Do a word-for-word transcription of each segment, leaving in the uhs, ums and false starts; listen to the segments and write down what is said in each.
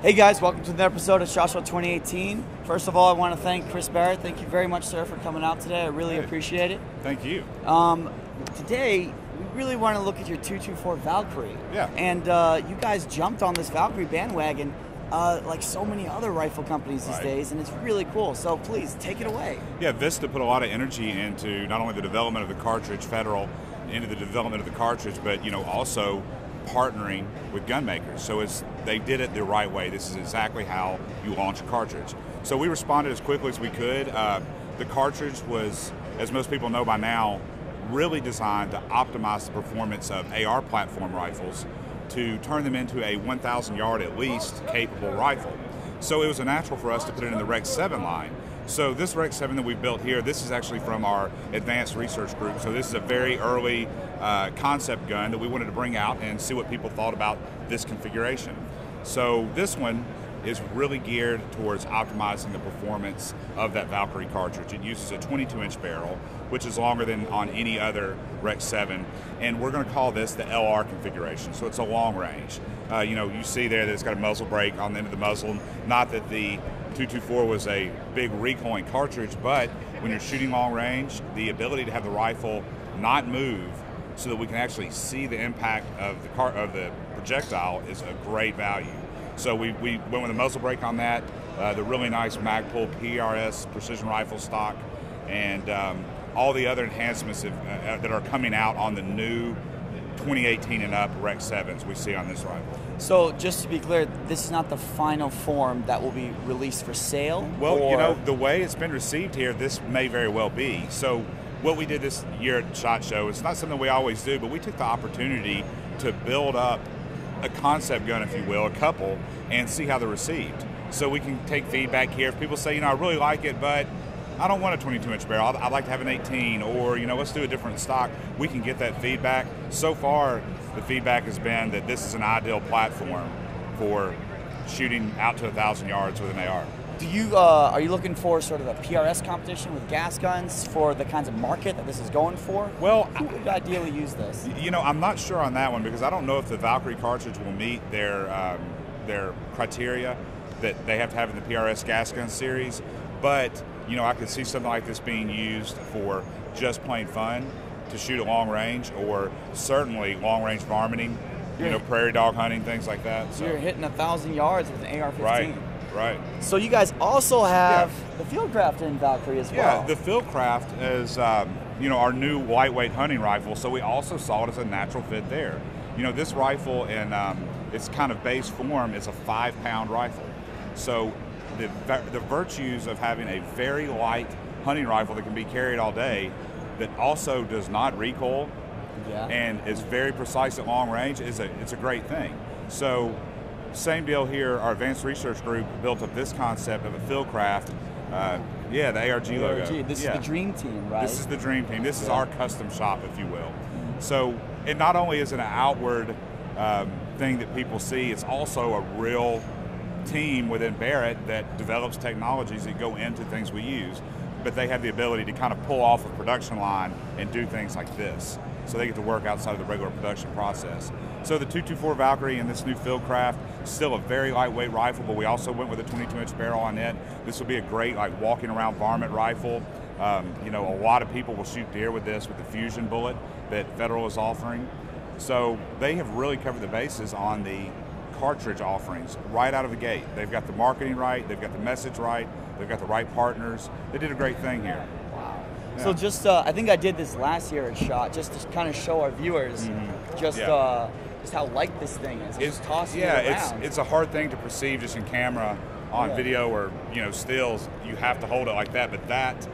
Hey guys, welcome to another episode of Shot Show twenty eighteen. First of all, I want to thank Chris Barrett. Thank you very much, sir, for coming out today. I really hey. appreciate it. Thank you. Um, today, we really want to look at your two twenty-four Valkyrie. Yeah. And uh, you guys jumped on this Valkyrie bandwagon uh, like so many other rifle companies these right. days, and it's really cool. So please, take it away. Yeah, Vista put a lot of energy into not only the development of the cartridge, Federal, into the development of the cartridge, but you know also partnering with gun makers. So it's, they did it the right way. This is exactly how you launch a cartridge. So we responded as quickly as we could. Uh, the cartridge was, as most people know by now, really designed to optimize the performance of A R platform rifles to turn them into a one thousand yard at least capable rifle. So it was a natural for us to put it in the Rec seven line. So this Rec seven that we built here, this is actually from our Advanced Research Group. So this is a very early uh, concept gun that we wanted to bring out and see what people thought about this configuration. So this one is really geared towards optimizing the performance of that Valkyrie cartridge. It uses a twenty-two inch barrel, which is longer than on any other Rec seven, and we're going to call this the L R configuration, so it's a long range. Uh, you know, you see there that it's got a muzzle brake on the end of the muzzle, not that the two twenty-four was a big recoiling cartridge, but when you're shooting long range, the ability to have the rifle not move so that we can actually see the impact of the, car of the projectile is a great value. So we, we went with a muzzle brake on that, uh, the really nice Magpul P R S precision rifle stock, and um, all the other enhancements that, uh, that are coming out on the new twenty eighteen and up Rec sevens we see on this rifle. So just to be clear, this is not the final form that will be released for sale? Well, or? you know, the way it's been received here, this may very well be. So what we did this year at SHOT Show, it's not something we always do, but we took the opportunity to build up a concept gun, if you will, a couple, and see how they're received. So we can take feedback here. If people say, you know, I really like it, but I don't want a twenty-two inch barrel, I'd like to have an eighteen, or you know, let's do a different stock. We can get that feedback. So far, the feedback has been that this is an ideal platform for shooting out to one thousand yards with an A R. Do you, uh, are you looking for sort of a P R S competition with gas guns for the kinds of market that this is going for? Well, who would ideally use this? You know, I'm not sure on that one, because I don't know if the Valkyrie cartridge will meet their, um, their criteria that they have to have in the P R S gas gun series, but you know, I could see something like this being used for just plain fun, to shoot at long range, or certainly long range varminting, you you're, know, prairie dog hunting, things like that. So. You're hitting a thousand yards with an A R fifteen. Right, right. So you guys also have yeah. the Fieldcraft in Valkyrie as well. Yeah, the Fieldcraft is, um, you know, our new lightweight hunting rifle, so we also saw it as a natural fit there. You know, this rifle in um, its kind of base form is a five pound rifle. So the, the virtues of having a very light hunting rifle that can be carried all day, that also does not recoil, yeah. and is very precise at long range, is a, it's a great thing. So, same deal here, our Advanced Research Group built up this concept of a Fieldcraft, uh, yeah, the A R G logo. A R G. This yeah. is the dream team, right? This is the dream team. This yeah. is our custom shop, if you will. Mm-hmm. So, it not only is it an outward um, thing that people see, it's also a real team within Barrett that develops technologies that go into things we use. But they have the ability to kind of pull off a production line and do things like this. So they get to work outside of the regular production process. So the two twenty-four Valkyrie and this new Fieldcraft, still a very lightweight rifle, but we also went with a twenty-two inch barrel on it. This will be a great, like, walking around varmint rifle. Um, you know, a lot of people will shoot deer with this, with the fusion bullet that Federal is offering. So they have really covered the bases on the cartridge offerings right out of the gate. They've got the marketing right, they've got the message right, they've got the right partners. They did a great thing here. Wow. Yeah. So just, uh, I think I did this last year at SHOT, just to kind of show our viewers mm-hmm. just yeah. uh, just how light this thing is. It's, it's just tossing yeah, it around. It's, it's a hard thing to perceive just in camera, on yeah. video, or you know, stills. You have to hold it like that, but that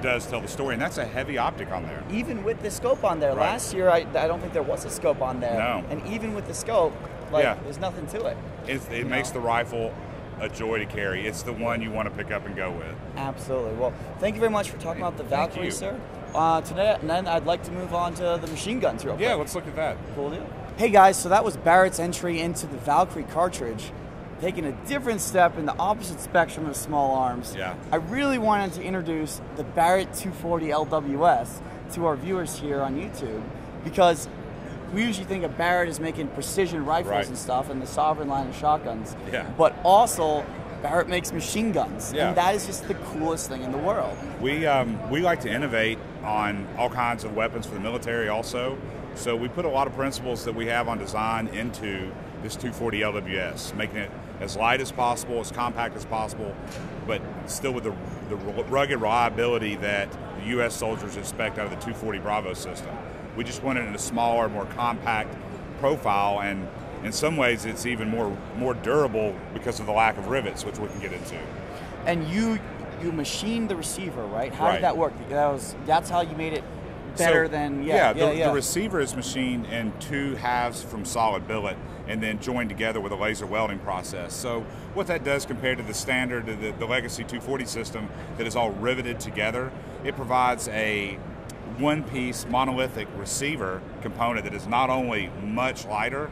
does tell the story, and that's a heavy optic on there. Even with the scope on there. Right. Last year, I, I don't think there was a scope on there. No. And even with the scope, like, yeah. there's nothing to it. It's, it makes know? the rifle a joy to carry. It's the one you want to pick up and go with. Absolutely. Well, thank you very much for talking about the Valkyrie, sir. Uh, today, and then I'd like to move on to the machine guns real quick. Yeah, let's look at that. Cool deal. Hey guys, so that was Barrett's entry into the Valkyrie cartridge, taking a different step in the opposite spectrum of small arms. Yeah. I really wanted to introduce the Barrett two forty L W S to our viewers here on YouTube, because we usually think of Barrett as making precision rifles right. and stuff, and the Sovereign line of shotguns. Yeah. But also, Barrett makes machine guns, yeah. and that is just the coolest thing in the world. We um, we like to innovate on all kinds of weapons for the military also. So we put a lot of principles that we have on design into this two forty L W S, making it as light as possible, as compact as possible, but still with the, the rugged reliability that the U S soldiers expect out of the two forty Bravo system. We just want it in a smaller, more compact profile, and in some ways it's even more more durable because of the lack of rivets, which we can get into. And you you machined the receiver, right? How right. did that work? That was, that's how you made it better so, than, yeah. Yeah, yeah, the, yeah, the receiver is machined in two halves from solid billet and then joined together with a laser welding process. So what that does compared to the standard, the, the legacy two forty system that is all riveted together, it provides a one-piece monolithic receiver component that is not only much lighter,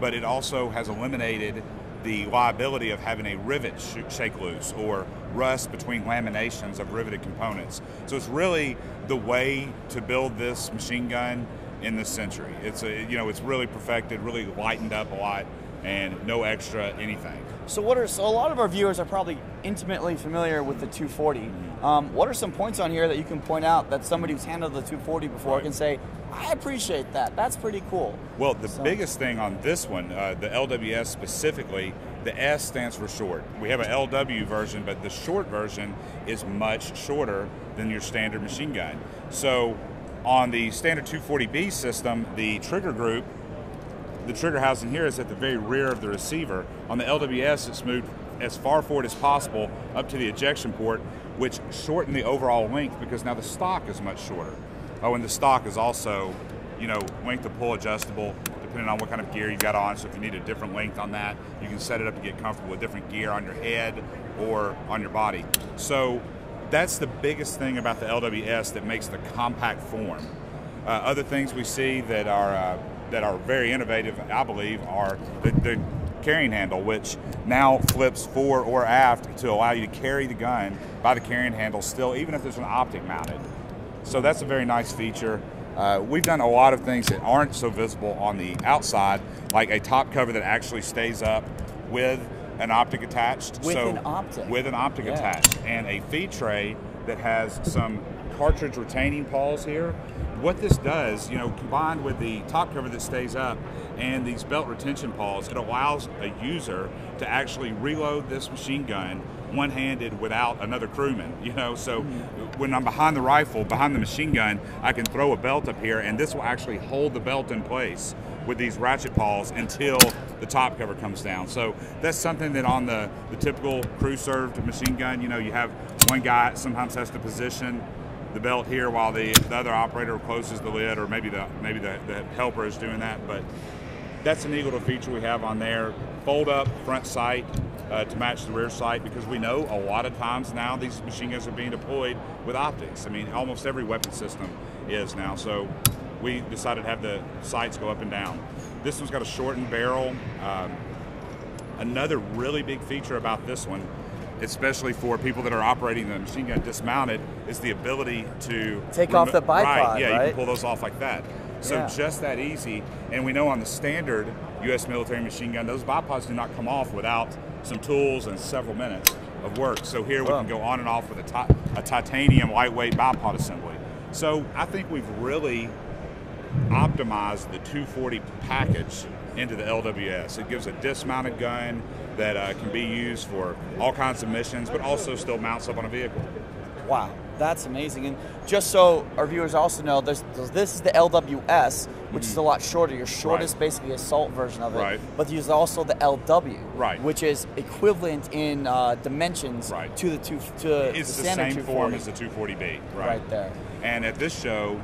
but it also has eliminated the liability of having a rivet shake loose or rust between laminations of riveted components. So it's really the way to build this machine gun in this century. It's a, you know, it's really perfected, really lightened up a lot, and no extra anything. So what are, so a lot of our viewers are probably intimately familiar with the two forty. Um, what are some points on here that you can point out that somebody who's handled the two forty before right. can say, I appreciate that, that's pretty cool? Well, the so. biggest thing on this one, uh, the L W S specifically, the S stands for short. We have an L W version, but the short version is much shorter than your standard machine gun. So on the standard two forty B system, the trigger group, the trigger housing here is at the very rear of the receiver. On the L W S, it's moved as far forward as possible up to the ejection port, which shortened the overall length because now the stock is much shorter. Oh, and the stock is also, you know, length to pull adjustable depending on what kind of gear you've got on. So if you need a different length on that, you can set it up to get comfortable with different gear on your head or on your body. So that's the biggest thing about the L W S that makes the compact form. Uh, other things we see that are uh, that are very innovative, I believe, are the, the carrying handle, which now flips forward or aft to allow you to carry the gun by the carrying handle still, even if there's an optic mounted. So that's a very nice feature. Uh, we've done a lot of things that aren't so visible on the outside, like a top cover that actually stays up with an optic attached. With so, an optic. With an optic yeah. attached. And a feed tray that has some cartridge retaining paws here. What this does, you know, combined with the top cover that stays up and these belt retention paws, it allows a user to actually reload this machine gun one-handed without another crewman, you know? So mm-hmm. when I'm behind the rifle, behind the machine gun, I can throw a belt up here and this will actually hold the belt in place with these ratchet paws until the top cover comes down. So that's something that on the, the typical crew-served machine gun, you know, you have one guy sometimes has to position the belt here while the, the other operator closes the lid, or maybe the maybe the, the helper is doing that. But that's a neat little feature we have on there. Fold up front sight uh, to match the rear sight, because we know a lot of times now these machine guns are being deployed with optics. I mean, almost every weapon system is now. So we decided to have the sights go up and down. This one's got a shortened barrel. Um, another really big feature about this one, especially for people that are operating the machine gun dismounted, is the ability to take off the bipod, right? Yeah, right? You can pull those off like that. So yeah. just that easy. And we know on the standard U S military machine gun, those bipods do not come off without some tools and several minutes of work. So here we Whoa. can go on and off with a, ti a titanium lightweight bipod assembly. So I think we've really optimized the two forty package into the L W S. It gives a dismounted gun that uh, can be used for all kinds of missions, but also still mounts up on a vehicle. Wow, that's amazing. And just so our viewers also know, this, this is the L W S, which mm-hmm. is a lot shorter. Your shortest right. basically assault version of it, right. but there's also the L W, right. which is equivalent in uh, dimensions right. to the two, to It's the, the same form as the two forty B, right? Right there. And at this show,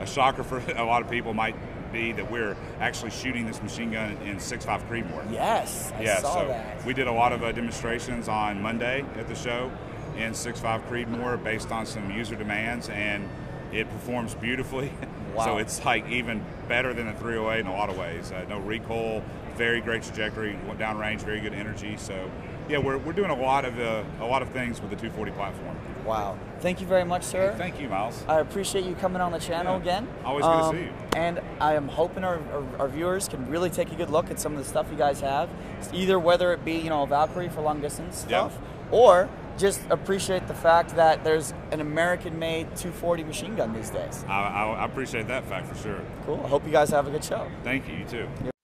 a shocker for a lot of people might be that we're actually shooting this machine gun in six point five Creedmoor. Yes, I yeah, saw so that. We did a lot of uh, demonstrations on Monday at the show in six point five Creedmoor based on some user demands, and it performs beautifully. Wow. So it's like even better than the three oh eight in a lot of ways. Uh, no recoil, very great trajectory, downrange, very good energy. So, yeah, we're, we're doing a lot of uh, a lot of things with the two forty platform. Wow. Thank you very much, sir. Hey, thank you, Miles. I appreciate you coming on the channel yeah. again. Always good um, to see you. And I am hoping our, our, our viewers can really take a good look at some of the stuff you guys have, either whether it be, you know, a Valkyrie for long distance stuff, yeah. or just appreciate the fact that there's an American-made two forty machine gun these days. I, I, I appreciate that fact for sure. Cool. I hope you guys have a good show. Thank you. You too. You're